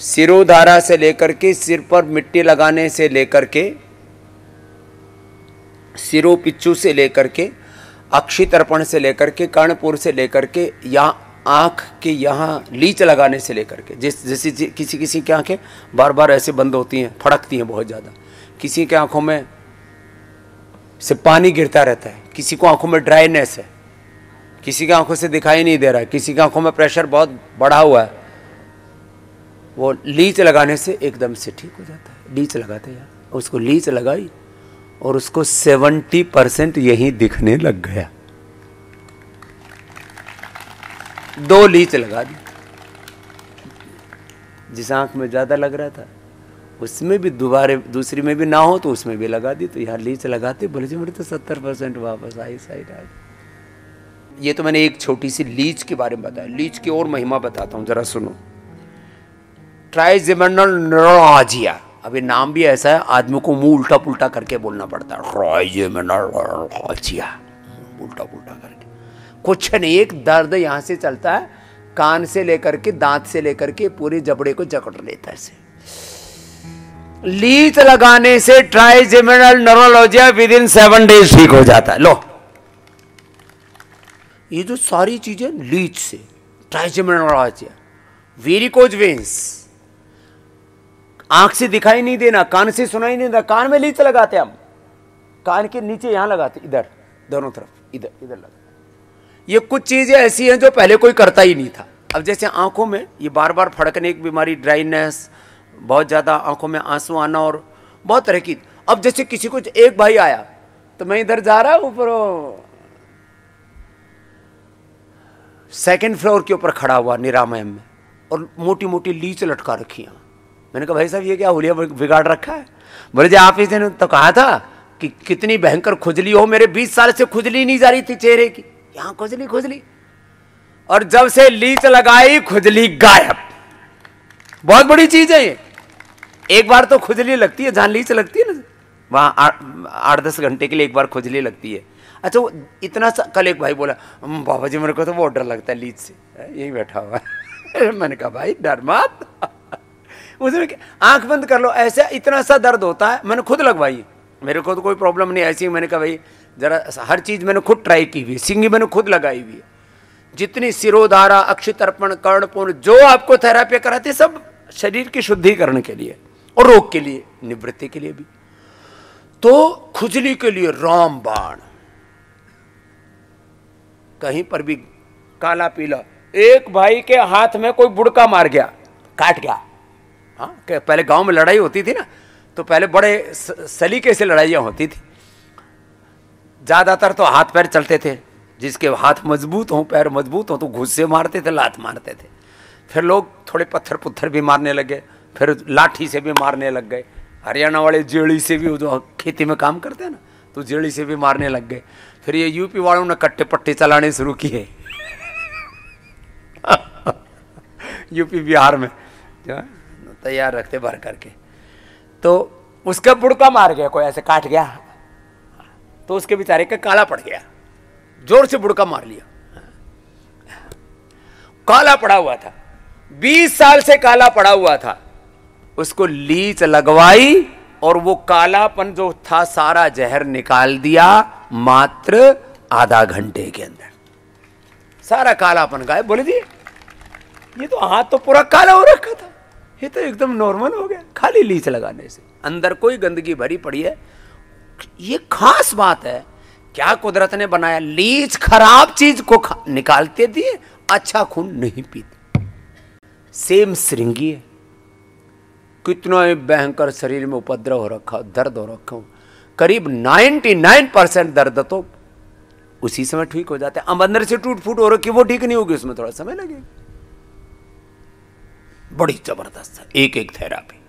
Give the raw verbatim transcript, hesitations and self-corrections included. शिरोधारा से लेकर के सिर पर मिट्टी लगाने से लेकर के शिरोपिच्चू से लेकर के अक्षीतर्पण से लेकर के कर्णपूर से लेकर के यहाँ आँख के यहाँ लीच लगाने से लेकर के जिस जैसे किसी किसी की आँखें बार बार ऐसे बंद होती हैं, फड़कती हैं बहुत ज़्यादा, किसी के आँखों में से पानी गिरता रहता है, किसी को आँखों में ड्राइनेस है, किसी की आँखों से दिखाई नहीं दे रहा है, किसी की आँखों में प्रेशर बहुत बढ़ा हुआ है, वो लीच लगाने से एकदम से ठीक हो जाता है। लीच लगाते हैं, उसको लीच लगाई और उसको सेवेंटी परसेंट यहीं दिखने लग गया। दो लीच लगा दी, जिस आंख में ज़्यादा लग रहा था उसमें भी दोबारे दूसरी में भी ना हो तो उसमें भी लगा दी, तो यहाँ लीच लगाते बोले जी मेरे तो सत्तर परसेंट वापस आई साइड आ गई। ये तो मैंने एक छोटी सी लीच के बारे में बताया। लीच की और महिमा बताता हूँ, जरा सुनो। ट्राइजेमिनल न्यूरोलॉजिया, अभी नाम भी ऐसा है आदमी को मुँह उल्टा पुल्टा करके बोलना पड़ता है, ट्राइजेमिनल न्यूरोलॉजिया, उल्टा पुल्टा करके कुछ नहीं, एक दर्द यहाँ से चलता है, कान से लेकर के दांत से लेकर के पूरे जबड़े को जकड़ लेता है। इसे लीच लगाने से trigeminal neuralgia within seven days ठीक हो जाता है। लो, ये जो सारी चीजें लीच से, ट्राइजेमिनल न्यूरोलॉजिया, वेरीकोज वेन्स, आंख से दिखाई नहीं देना, कान से सुनाई नहीं देना, कान में लीच लगाते हम, कान के नीचे यहाँ लगाते, इधर दोनों तरफ, इधर इधर लगाते। ये कुछ चीज़ें ऐसी हैं जो पहले कोई करता ही नहीं था। अब जैसे आँखों में ये बार बार फड़कने की बीमारी, ड्राइनेस, बहुत ज़्यादा आँखों में आंसू आना और बहुत तरह की। अब जैसे किसी को, एक भाई आया तो मैं इधर जा रहा, ऊपर सेकंड फ्लोर के ऊपर खड़ा हुआ निरामय में, और मोटी मोटी लीच लटका रखी है। मैंने कहा भाई साहब ये क्या हुलिया बिगाड़ रखा है? बोले जी आप इस तो कहा था कि कितनी भयंकर खुजली हो, मेरे बीस साल से खुजली नहीं जा रही थी चेहरे की, यहाँ खुजली खुजली, और जब से लीच लगाई खुजली गायब। बहुत बड़ी चीज है ये। एक बार तो खुजली लगती है जहाँ लीच लगती है ना, वहाँ आठ दस घंटे के लिए एक बार खुजली लगती है। अच्छा वो इतना सा, कल एक भाई बोला बाबा जी मेरे को तो वो डर लगता है लीच से, यही बैठा हुआ है। मैंने कहा भाई डर मत, उसमें आँख बंद कर लो, ऐसा इतना सा दर्द होता है। मैंने खुद लगवाई, मेरे को तो कोई प्रॉब्लम नहीं ऐसी। मैंने कहा भाई जरा, हर चीज़ मैंने खुद ट्राई की हुई, श्रिंगी मैंने खुद लगाई हुई है, जितनी शिरोधारा, अक्षीतर्पण, कर्णपूर्ण, जो आपको थेरापी कराती, सब शरीर की शुद्धिकरण के लिए और रोग के लिए, निवृत्ति के लिए भी। तो खुजली के लिए रामबाण, कहीं पर भी काला पीला। एक भाई के हाथ में कोई बुड़का मार गया, काट गया। हाँ, पहले गांव में लड़ाई होती थी ना, तो पहले बड़े सलीके से लड़ाइयाँ होती थी। ज़्यादातर तो हाथ पैर चलते थे, जिसके हाथ मजबूत हों पैर मजबूत हों तो घुस्से मारते थे, लात मारते थे। फिर लोग थोड़े पत्थर पुत्थर भी मारने लगे, फिर लाठी से भी मारने लग गए। हरियाणा वाले जेड़ी से भी, जो खेती में काम करते हैं ना, तो जेड़ी से भी मारने लग गए। फिर ये यूपी वालों ने कट्टे पट्टे चलाने शुरू किए यूपी बिहार में तैयार रखते भर करके। तो उसका बुड़का मार गया, कोई ऐसे काट गया, तो उसके बेचारे का काला पड़ गया, जोर से बुड़का मार लिया, काला पड़ा हुआ था, बीस साल से काला पड़ा हुआ था। उसको लीच लगवाई और वो कालापन जो था सारा जहर निकाल दिया, मात्र आधा घंटे के अंदर सारा कालापन गायब। बोले जी ये तो हाथ तो पूरा काला हो रखा था, ये तो एकदम नॉर्मल हो गया, खाली लीच लगाने से। अंदर कोई गंदगी भरी पड़ी है, ये खास बात है, क्या कुदरत ने बनाया। लीच खराब चीज को निकालते दिए, अच्छा खून नहीं पीते। सेम श्रिंगी है, कितना ही भयंकर शरीर में उपद्रव हो रखा, दर्द हो रखा हो, करीब निन्यानवे परसेंट दर्द तो उसी समय ठीक हो जाते हैं। अब अंदर से टूट फूट हो रखी, वो ठीक नहीं होगी, उसमें थोड़ा समय लगेगा। बड़ी जबरदस्त है एक एक थेरापी।